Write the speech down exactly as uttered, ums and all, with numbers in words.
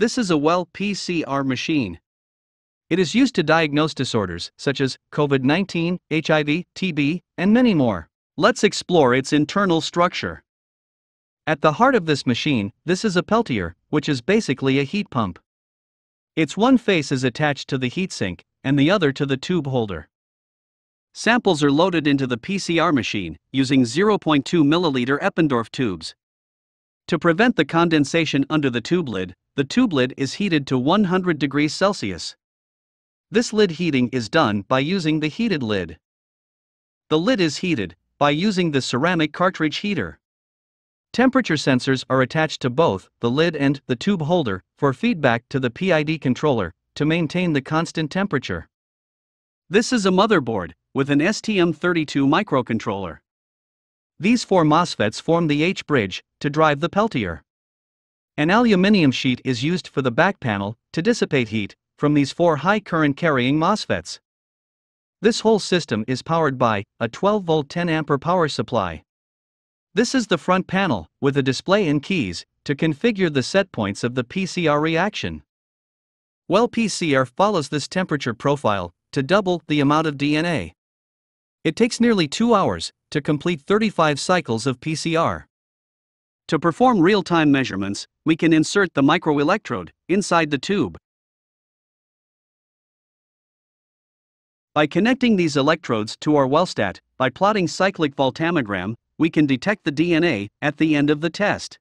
This is a Well P C R machine. It is used to diagnose disorders such as COVID nineteen, H I V, T B, and many more. Let's explore its internal structure. At the heart of this machine, this is a Peltier, which is basically a heat pump. Its one face is attached to the heatsink, and the other to the tube holder. Samples are loaded into the P C R machine, using zero point two milliliter Eppendorf tubes. To prevent the condensation under the tube lid, the tube lid is heated to one hundred degrees Celsius. This lid heating is done by using the heated lid. The lid is heated by using the ceramic cartridge heater. Temperature sensors are attached to both the lid and the tube holder for feedback to the P I D controller to maintain the constant temperature. This is a motherboard with an S T M thirty-two microcontroller. These four MOSFETs form the H-bridge to drive the Peltier. An aluminum sheet is used for the back panel to dissipate heat from these four high current carrying MOSFETs. This whole system is powered by a twelve volt ten ampere power supply. This is the front panel with a display and keys to configure the setpoints of the P C R reaction. Well P C R follows this temperature profile to double the amount of D N A. It takes nearly two hours to complete thirty-five cycles of P C R. To perform real-time measurements, we can insert the microelectrode inside the tube. By connecting these electrodes to our WellStat, by plotting cyclic voltammogram, we can detect the D N A at the end of the test.